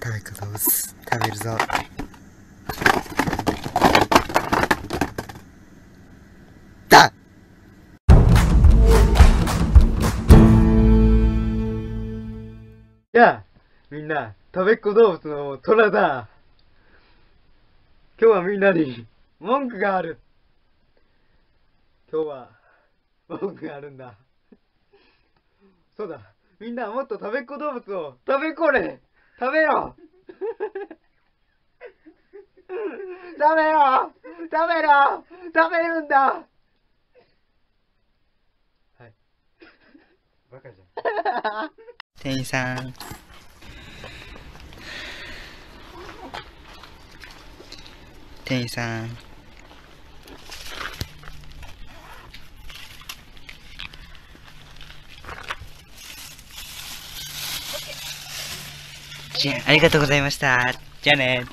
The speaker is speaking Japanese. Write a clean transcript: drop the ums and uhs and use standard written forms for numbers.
食べるぞ。だ。やあ、みんな、たべっ子動物の虎だ。今日はみんなに文句がある。今日は文句があるんだ。そうだ、みんなもっとたべっ子動物を食べよ食べろ食べるんだ。はい。バカじゃん。店員さん。店員さん。ありがとうございました。じゃあね。